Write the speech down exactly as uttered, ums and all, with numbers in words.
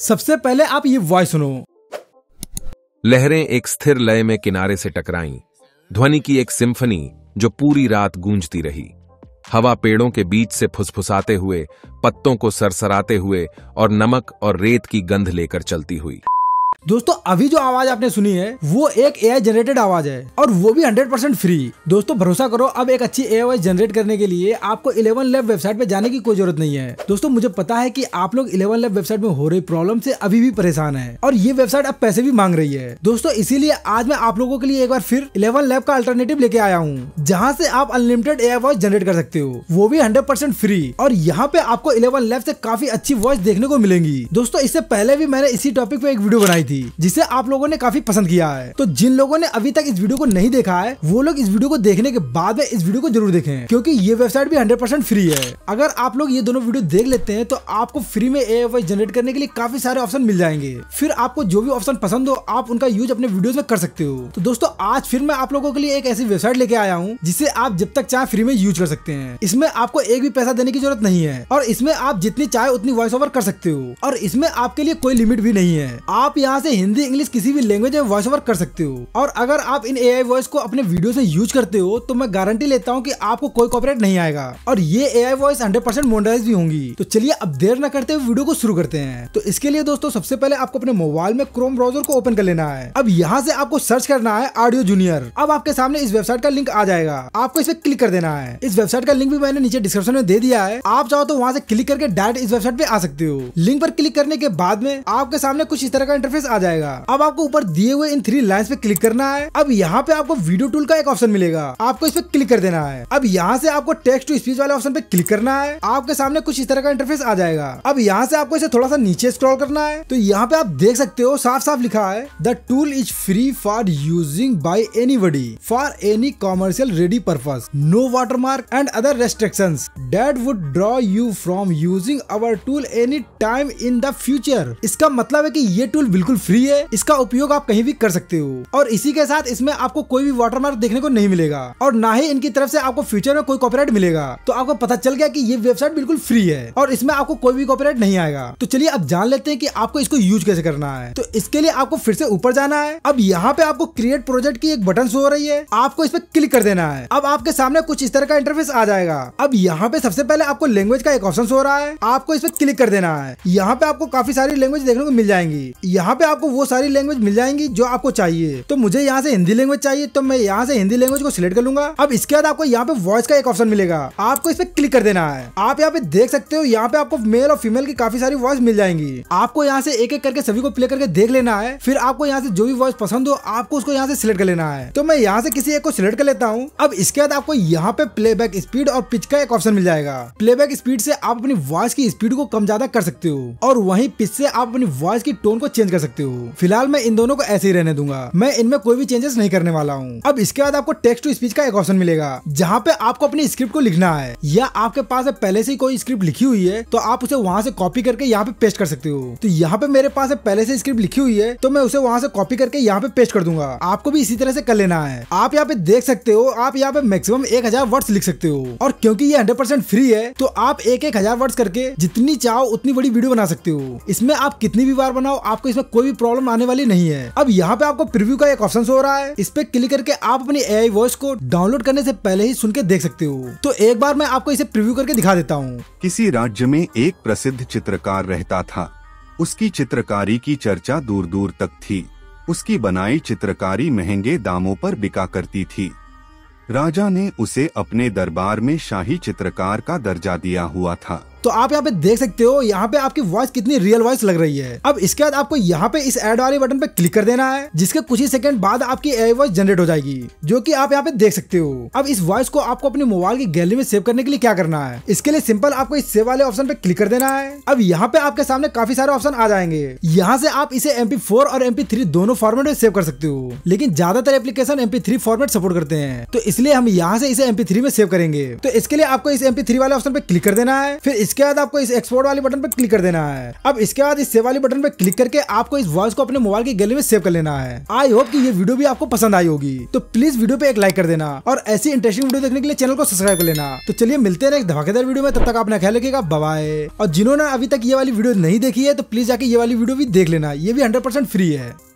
सबसे पहले आप ये वॉइस सुनो। लहरें एक स्थिर लय में किनारे से टकराईं, ध्वनि की एक सिम्फनी जो पूरी रात गूंजती रही। हवा पेड़ों के बीच से फुसफुसाते हुए, पत्तों को सरसराते हुए और नमक और रेत की गंध लेकर चलती हुई। दोस्तों अभी जो आवाज आपने सुनी है वो एक एआई जनरेटेड आवाज है और वो भी हंड्रेड परसेंट फ्री। दोस्तों भरोसा करो, अब एक अच्छी एआई जनरेट करने के लिए आपको इलेवन लैब वेबसाइट पे जाने की कोई जरूरत नहीं है। दोस्तों मुझे पता है कि आप लोग इलेवन लैब वेबसाइट में हो रही प्रॉब्लम से अभी भी परेशान है और ये वेबसाइट अब पैसे भी मांग रही है। दोस्तों इसीलिए आज मैं आप लोगों के लिए एक बार फिर इलेवन लैब का अल्टरनेटिव लेके आया हूँ, जहाँ से आप अनलिमिटेड एआई वॉइस जनरेट कर सकते हो, वो भी हंड्रेड परसेंट फ्री। और यहाँ पे आपको इलेवन लैब से काफी अच्छी वॉइस देखने को मिलेंगी। दोस्तों इससे पहले भी मैंने इसी टॉपिक पे एक वीडियो बनाई थी जिसे आप लोगों ने काफी पसंद किया है। तो जिन लोगों ने अभी तक इस वीडियो को नहीं देखा है वो लोग इस वीडियो को देखने के बाद में इस वीडियो को जरूर देखें, क्योंकि ये वेबसाइट भी हंड्रेड परसेंट फ्री है। अगर आप लोग ये दोनों वीडियो देख लेते हैं तो आपको फ्री में एआई वॉइस जनरेट करने के लिए काफी सारे ऑप्शन मिल जाएंगे। फिर आपको जो भी ऑप्शन पसंद हो आप उनका यूज अपने वीडियोस में कर सकते हो। तो दोस्तों आज फिर मैं आप लोगों के लिए एक ऐसी वेबसाइट लेके आया हूँ जिसे आप जब तक चाहे फ्री में यूज कर सकते हैं। इसमें आपको एक भी पैसा देने की जरूरत नहीं है और इसमें आप जितनी चाहे उतनी वॉइस ओवर कर सकते हो और इसमें आपके लिए कोई लिमिट भी नहीं है। आप यहाँ से हिंदी इंग्लिश किसी भी लैंग्वेज में वॉइस ओवर कर सकते हो। और अगर आप इन एआई वॉइस को अपने वीडियो से यूज करते हो तो मैं गारंटी लेता हूँ कि आपको कोई कॉपीराइट नहीं आएगा और ये AI voice hundred percent monetize भी होंगी। तो चलिए अब देर न करते हुए वीडियो को शुरू करते हैं। तो इसके लिए दोस्तों सबसे पहले आपको अपने मोबाइल में क्रोम ब्राउजर को ओपन कर लेना है। अब यहाँ से आपको सर्च करना है ऑडियो जूनियर। अब आपके सामने इस वेबसाइट का लिंक आ जाएगा, आपको इस पर क्लिक कर देना है। इस वेबसाइट का लिंक भी मैंने नीचे डिस्क्रिप्शन में दे दिया है, आप चाहो तो वहाँ से क्लिक करके डायरेक्ट इस वेबसाइट पे आ सकते हो। लिंक पर क्लिक करने के बाद में आपके सामने कुछ इस तरह का इंटरफेस आ जाएगा। अब आपको ऊपर दिए हुए इन थ्री लाइंस पे क्लिक करना है। अब यहाँ पे आपको वीडियो टूल का एक ऑप्शन मिलेगा, आपको इस पे क्लिक कर देना है। अब यहाँ से आपको टेक्स्ट टू स्पीच वाले ऑप्शन पे क्लिक करना है, आपके सामने कुछ इस तरह का इंटरफेस आ जाएगा। अब यहाँ से आपको इसे थोड़ा सा नीचे स्क्रॉल करना है। तो यहाँ पे आप देख सकते हो साफ साफ लिखा है the tool is free for using by anybody for any commercial ready purpose, no watermark and other restrictions that would draw you from using our tool any time in the future. इसका मतलब है कि ये tool बिल्कुल free है, इसका उपयोग आप कहीं भी कर सकते हो और इसी के साथ इसमें आपको कोई भी वाटरमार्क देखने को नहीं मिलेगा और ना ही इनकी तरफ से आपको फ्यूचर में कोई कॉपीराइट मिलेगा। तो आपको पता चल गया कि ये वेबसाइट बिल्कुल फ्री है और इसमें आपको कोई भी कॉपीराइट नहीं आएगा। तो चलिए अब जान लेते हैं कि आपको इसको यूज कैसे करना है। तो इसके लिए आपको फिर से ऊपर जाना है। अब यहाँ पे आपको क्रिएट प्रोजेक्ट की एक बटन शो हो रही है, आपको इस पर क्लिक कर देना है। अब आपके सामने कुछ इस तरह का इंटरफेस आ जाएगा। अब यहाँ पे सबसे पहले आपको लैंग्वेज का एक ऑप्शन शो हो रहा है, आपको इस पर क्लिक कर देना है। यहाँ पे आपको काफी सारी लैंग्वेज देखने को मिल जाएंगी। यहाँ पे आपको वो सारी लैंग्वेज मिल जाएंगी जो आपको चाहिए। तो मुझे यहाँ से हिंदी लैंग्वेज चाहिए तो मैं यहाँ से हिंदी लैंग्वेज को सिलेक्ट कर लूंगा। अब इसके बाद आपको यहाँ पे वॉइस का एक ऑप्शन मिलेगा, आपको इस पे क्लिक कर देना है। आप यहाँ पे देख सकते हो यहाँ पे आपको मेल और फीमेल की काफी सारी वॉइस मिल जाएंगी। आपको यहाँ से एक एक करके सभी को प्ले करके देख लेना है। फिर आपको यहाँ से जो भी वॉइस पसंद हो आपको उसको यहाँ से सिलेक्ट कर लेना है। तो मैं यहाँ से किसी एक को सिलेक्ट कर लेता हूँ। अब इसके बाद आपको यहाँ पे प्लेबैक स्पीड और पिच का एक ऑप्शन मिल जाएगा। प्लेबैक स्पीड से आप अपनी वॉइस की स्पीड को कम ज्यादा कर सकते हो और वहीं पिच से आप अपनी वॉइस की टोन को चेंज कर सकते हो। फिलहाल मैं इन दोनों को ऐसे ही रहने दूंगा, मैं इनमें कोई भी चेंजेस नहीं करने वाला हूँ। अब इसके बाद आपको टेक्स्ट टू स्पीच का एक ऑप्शन मिलेगा, जहाँ पे आपको अपनी स्क्रिप्ट को लिखना है या आपके पास पहले से कोई स्क्रिप्ट लिखी हुई है तो आप उसे वहाँ से कॉपी करके यहाँ पे पेस्ट कर सकते हो। तो यहाँ पे मेरे पास पहले से स्क्रिप्ट लिखी हुई है तो मैं उसे वहाँ से कॉपी करके यहाँ पे पेस्ट कर दूंगा, आपको भी इसी तरह से कर लेना है। आप यहाँ पे देख सकते हो आप यहाँ पे मैक्सिमम एक हजार वर्ड्स लिख सकते हो और क्योंकि ये हंड्रेड परसेंट फ्री है तो आप एक एक हजार वर्ड्स करके जितनी चाहो उतनी बड़ी वीडियो बना सकते हो। इसमें आप कितनी भी बार बनाओ आपको इसमें कोई भी प्रॉब्लम आने वाली नहीं है। अब यहाँ पे आपको प्रीव्यू का एक ऑप्शन हो रहा है, इस पे क्लिक करके आप अपनी एआई वॉइस को डाउनलोड करने से पहले ही सुन के देख सकते हो। तो एक बार मैं आपको इसे प्रीव्यू करके दिखा देता हूँ। किसी राज्य में एक प्रसिद्ध चित्रकार रहता था, उसकी चित्रकारी की चर्चा दूर दूर तक थी। उसकी बनाई चित्रकारी महंगे दामों पर बिका करती थी। राजा ने उसे अपने दरबार में शाही चित्रकार का दर्जा दिया हुआ था। तो आप यहाँ पे देख सकते हो यहाँ पे आपकी वॉइस कितनी रियल वॉइस लग रही है। अब इसके बाद आपको यहाँ पे इस ऐड वाले बटन पे क्लिक कर देना है, जिसके कुछ ही सेकंड बाद आपकी एआई वॉइस जनरेट हो जाएगी, जो कि आप यहाँ पे देख सकते हो। अब इस वॉइस को आपको अपने मोबाइल की गैलरी में सेव करने के लिए क्या करना है, इसके लिए सिंपल आपको इस सेव वाले ऑप्शन पे क्लिक कर देना है। अब यहाँ पे आपके सामने काफी सारे ऑप्शन आ जाएंगे, यहाँ से आप इसे एम पी फोर और एम पी थ्री दोनों फॉर्मेट में सेव कर सकते हो, लेकिन ज्यादातर application M P three format support करते हैं तो इसलिए हम यहाँ से इसे एम पी थ्री में सेव करेंगे। तो इसके लिए आपको इस एम पी थ्री वाले ऑप्शन पे क्लिक कर देना है। फिर इसके इसके बाद आपको इस एक्सपोर्ट वाले बटन पर क्लिक कर देना है। अब इसके बाद इस सेव वाले बटन पर क्लिक करके आपको इस वॉइस को अपने मोबाइल की गैलरी में सेव कर लेना है। आई होप कि ये वीडियो भी आपको पसंद आई होगी, तो प्लीज वीडियो पे एक लाइक कर देना और ऐसी इंटरेस्टिंग वीडियो देखने के लिए चैनल को सब्सक्राइब कर लेना। तो चलिए मिलते हैं एक धमाकेदार वीडियो में, तब तक अपना ख्याल रखिएगा, बाय बाय। और जिन्होंने अभी तक ये वाली वीडियो नहीं देखी है तो प्लीज जाके ये वाली वीडियो भी देख लेना, ये भी हंड्रेड परसेंट फ्री है।